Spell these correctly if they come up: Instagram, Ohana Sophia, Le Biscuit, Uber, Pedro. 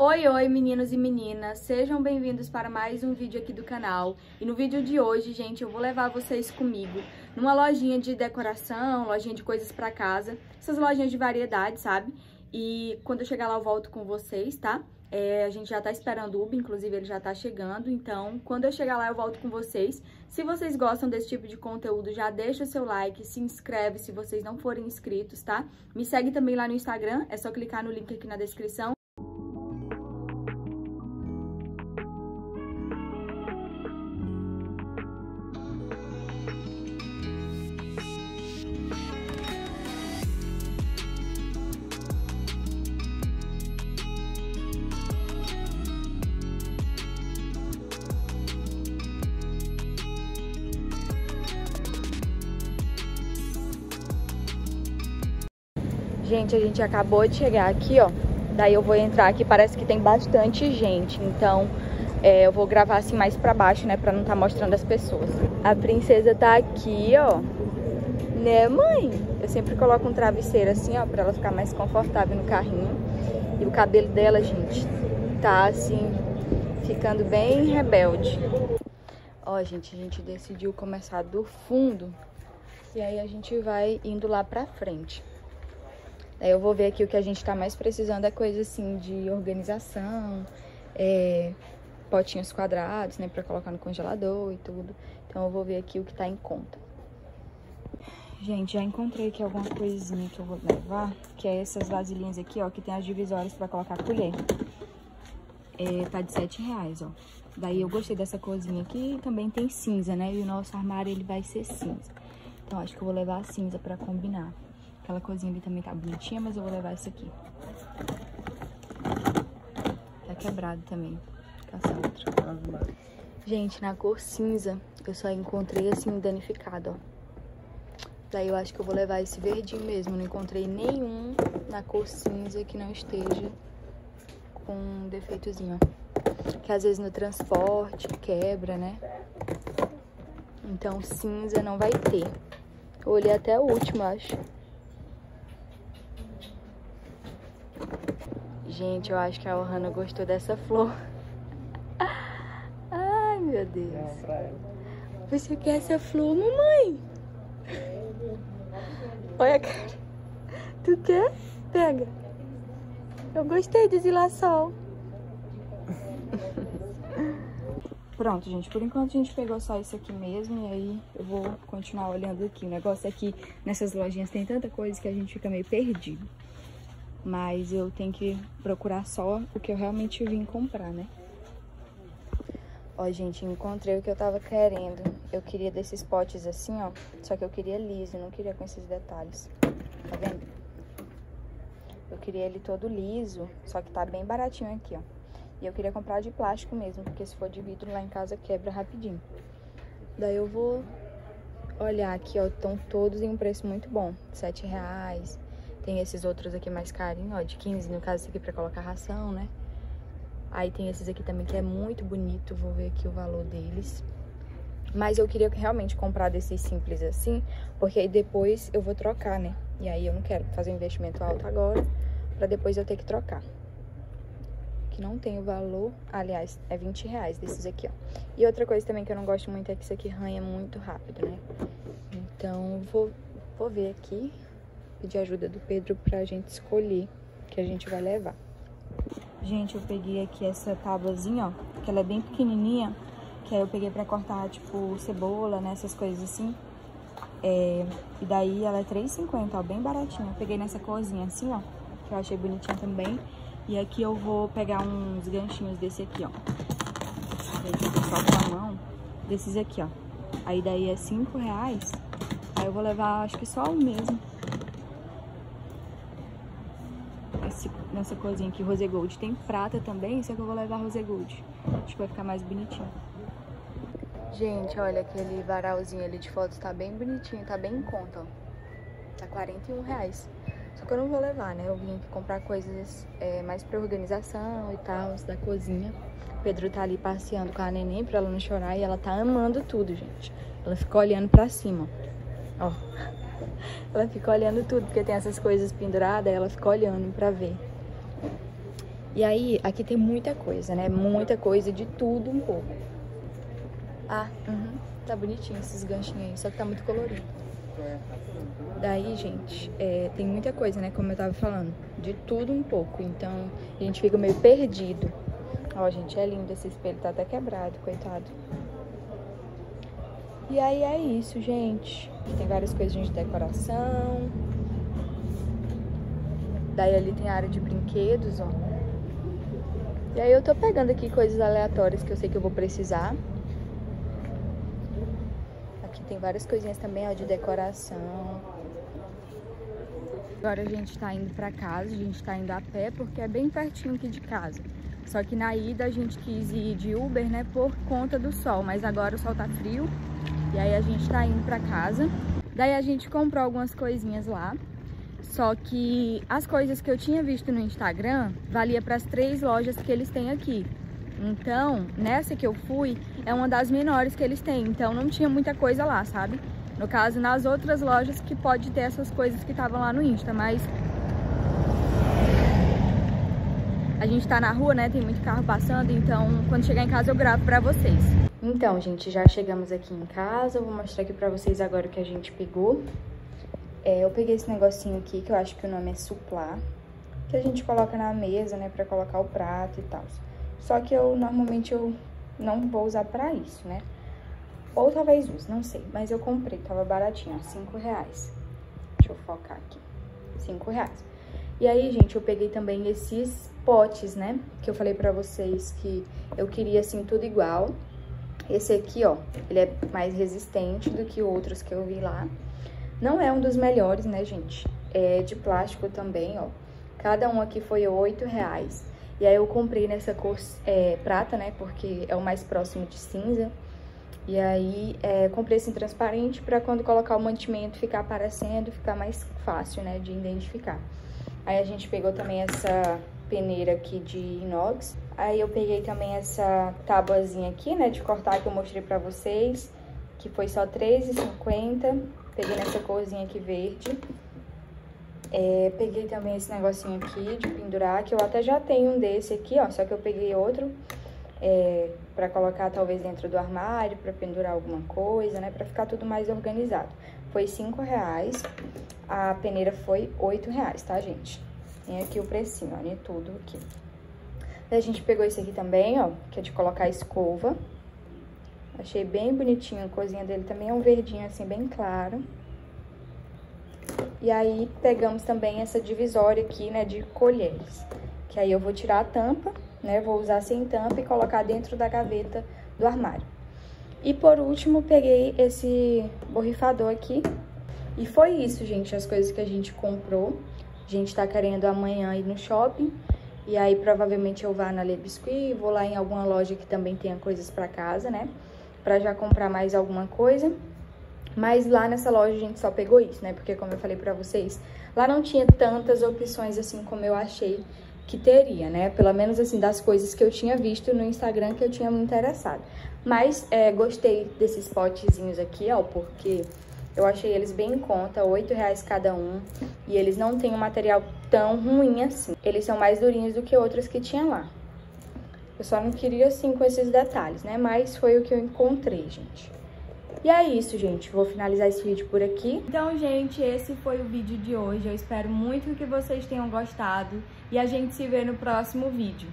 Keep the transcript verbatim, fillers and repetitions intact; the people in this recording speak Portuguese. Oi, oi, meninos e meninas, sejam bem-vindos para mais um vídeo aqui do canal. E no vídeo de hoje, gente, eu vou levar vocês comigo numa lojinha de decoração, lojinha de coisas para casa, essas lojinhas de variedade, sabe? E quando eu chegar lá eu volto com vocês, tá? É, a gente já tá esperando o Uber, inclusive ele já tá chegando, então quando eu chegar lá eu volto com vocês. Se vocês gostam desse tipo de conteúdo, já deixa o seu like, se inscreve se vocês não forem inscritos, tá? Me segue também lá no Instagram, é só clicar no link aqui na descrição. Gente, a gente acabou de chegar aqui, ó. Daí eu vou entrar aqui, parece que tem bastante gente. Então, é, eu vou gravar assim mais pra baixo, né? Pra não tá mostrando as pessoas. A princesa tá aqui, ó. Né, mãe? Eu sempre coloco um travesseiro assim, ó, pra ela ficar mais confortável no carrinho. E o cabelo dela, gente, tá assim, ficando bem rebelde. Ó, gente, a gente decidiu começar do fundo. E aí a gente vai indo lá pra frente. Daí eu vou ver aqui o que a gente tá mais precisando é coisa assim de organização, é, potinhos quadrados, né, pra colocar no congelador e tudo. Então eu vou ver aqui o que tá em conta. Gente, já encontrei aqui alguma coisinha que eu vou levar, que é essas vasilhinhas aqui, ó, que tem as divisórias pra colocar a colher. É, tá de sete reais, ó. Daí eu gostei dessa corzinha aqui, também tem cinza, né, e o nosso armário ele vai ser cinza. Então acho que eu vou levar a cinza pra combinar. Aquela coisinha ali também tá bonitinha, mas eu vou levar isso aqui. Tá quebrado também. Caçar outro. Gente, na cor cinza, eu só encontrei assim, danificado, ó. Daí eu acho que eu vou levar esse verdinho mesmo. Não encontrei nenhum na cor cinza que não esteja com um defeitozinho, ó. Que às vezes no transporte quebra, né? Então cinza não vai ter. Eu olhei até o último, acho. Gente, eu acho que a Ohana gostou dessa flor. Ai, meu Deus. Você quer essa flor, mamãe? Olha a cara. Tu quer? Pega. Eu gostei de zilaçol. Pronto, gente. Por enquanto a gente pegou só isso aqui mesmo. E aí eu vou continuar olhando aqui. O negócio é que nessas lojinhas tem tanta coisa que a gente fica meio perdido. Mas eu tenho que procurar só o que eu realmente vim comprar, né? Ó, gente, encontrei o que eu tava querendo. Eu queria desses potes assim, ó. Só que eu queria liso, não queria com esses detalhes. Tá vendo? Eu queria ele todo liso, só que tá bem baratinho aqui, ó. E eu queria comprar de plástico mesmo, porque se for de vidro lá em casa quebra rapidinho. Daí eu vou olhar aqui, ó. Estão todos em um preço muito bom. sete reais... Tem esses outros aqui mais carinho, ó, de quinze, no caso esse aqui pra colocar ração, né? Aí tem esses aqui também que é muito bonito, vou ver aqui o valor deles. Mas eu queria realmente comprar desses simples assim, porque aí depois eu vou trocar, né? E aí eu não quero fazer um investimento alto agora, pra depois eu ter que trocar. Que não tem o valor, aliás, é vinte reais desses aqui, ó. E outra coisa também que eu não gosto muito é que isso aqui arranha muito rápido, né? Então vou, vou ver aqui. Pedir ajuda do Pedro pra gente escolher o que a gente vai levar. Gente, eu peguei aqui essa tábuazinha, ó, que ela é bem pequenininha, que aí eu peguei pra cortar, tipo, cebola, né, essas coisas assim. É, e daí ela é três reais e cinquenta, ó, bem baratinha. Eu peguei nessa corzinha assim, ó, que eu achei bonitinha também. E aqui eu vou pegar uns ganchinhos desse aqui, ó. Só com a mão. Desses aqui, ó. Aí daí é cinco reais. Aí eu vou levar, acho que só o mesmo. Nessa coisinha aqui, rose gold. Tem prata também, só que eu vou levar rose gold. Acho que vai ficar mais bonitinho. Gente, olha aquele varalzinho ali de fotos. Tá bem bonitinho, tá bem em conta, ó. Tá quarenta e um reais. Só que eu não vou levar, né? Eu vim aqui comprar coisas é, mais pra organização e tal, da cozinha. O Pedro tá ali passeando com a neném pra ela não chorar. E ela tá amando tudo, gente. Ela ficou olhando pra cima, ó. Ela fica olhando tudo, porque tem essas coisas penduradas. Ela fica olhando pra ver. E aí, aqui tem muita coisa, né? Muita coisa, de tudo um pouco. Ah, uhum, tá bonitinho esses ganchinhos aí, só que tá muito colorido. Daí, gente, é, tem muita coisa, né? Como eu tava falando, de tudo um pouco. Então, a gente fica meio perdido. Ó, gente, é lindo esse espelho, tá até quebrado, coitado. E aí é isso, gente. Tem várias coisinhas de decoração. Daí ali tem a área de brinquedos, ó. E aí eu tô pegando aqui coisas aleatórias que eu sei que eu vou precisar. Aqui tem várias coisinhas também, ó, de decoração. Agora a gente tá indo pra casa, a gente tá indo a pé, porque é bem pertinho aqui de casa. Só que na ida a gente quis ir de Uber, né, por conta do sol. Mas agora o sol tá frio. E aí a gente tá indo pra casa. Daí a gente comprou algumas coisinhas lá. Só que as coisas que eu tinha visto no Instagram valia para as três lojas que eles têm aqui. Então, nessa que eu fui, é uma das menores que eles têm. Então não tinha muita coisa lá, sabe? No caso, nas outras lojas que pode ter essas coisas que estavam lá no Insta. Mas a gente tá na rua, né? Tem muito carro passando. Então, quando chegar em casa, eu gravo pra vocês. Então, gente, já chegamos aqui em casa. Eu vou mostrar aqui pra vocês agora o que a gente pegou. É, eu peguei esse negocinho aqui, que eu acho que o nome é suplá, que a gente coloca na mesa, né, pra colocar o prato e tal. Só que eu, normalmente, eu não vou usar pra isso, né? Ou talvez use, não sei. Mas eu comprei, tava baratinho, ó, cinco reais. Deixa eu focar aqui. cinco reais. E aí, gente, eu peguei também esses potes, né, que eu falei pra vocês que eu queria, assim, tudo igual. Esse aqui, ó, ele é mais resistente do que outros que eu vi lá. Não é um dos melhores, né, gente? É de plástico também, ó. Cada um aqui foi oito reais. E aí eu comprei nessa cor é, prata, né, porque é o mais próximo de cinza. E aí é, comprei assim transparente pra quando colocar o mantimento ficar aparecendo, ficar mais fácil, né, de identificar. Aí a gente pegou também essa peneira aqui de inox. Aí eu peguei também essa tabuazinha aqui, né, de cortar, que eu mostrei pra vocês, que foi só três reais e cinquenta centavos. Peguei nessa corzinha aqui verde. É, peguei também esse negocinho aqui de pendurar, que eu até já tenho um desse aqui, ó, só que eu peguei outro é, pra colocar talvez dentro do armário, pra pendurar alguma coisa, né, pra ficar tudo mais organizado. Foi cinco reais, a peneira foi oito reais, tá, gente? Tem aqui o precinho, ó, né, tudo aqui. Daí a gente pegou esse aqui também, ó, que é de colocar a escova. Achei bem bonitinho, a cozinha dele também é um verdinho, assim, bem claro. E aí pegamos também essa divisória aqui, né, de colheres. Que aí eu vou tirar a tampa, né, vou usar sem tampa e colocar dentro da gaveta do armário. E por último, peguei esse borrifador aqui. E foi isso, gente, as coisas que a gente comprou. A gente tá querendo amanhã ir no shopping. E aí, provavelmente, eu vá na Le Biscuit, vou lá em alguma loja que também tenha coisas pra casa, né? Pra já comprar mais alguma coisa. Mas lá nessa loja a gente só pegou isso, né? Porque, como eu falei pra vocês, lá não tinha tantas opções assim como eu achei que teria, né? Pelo menos, assim, das coisas que eu tinha visto no Instagram que eu tinha me interessado. Mas, é, gostei desses potezinhos aqui, ó, porque eu achei eles bem em conta, oito reais cada um. E eles não têm um material tão ruim assim. Eles são mais durinhos do que outros que tinha lá. Eu só não queria, assim, com esses detalhes, né? Mas foi o que eu encontrei, gente. E é isso, gente. Vou finalizar esse vídeo por aqui. Então, gente, esse foi o vídeo de hoje. Eu espero muito que vocês tenham gostado. E a gente se vê no próximo vídeo.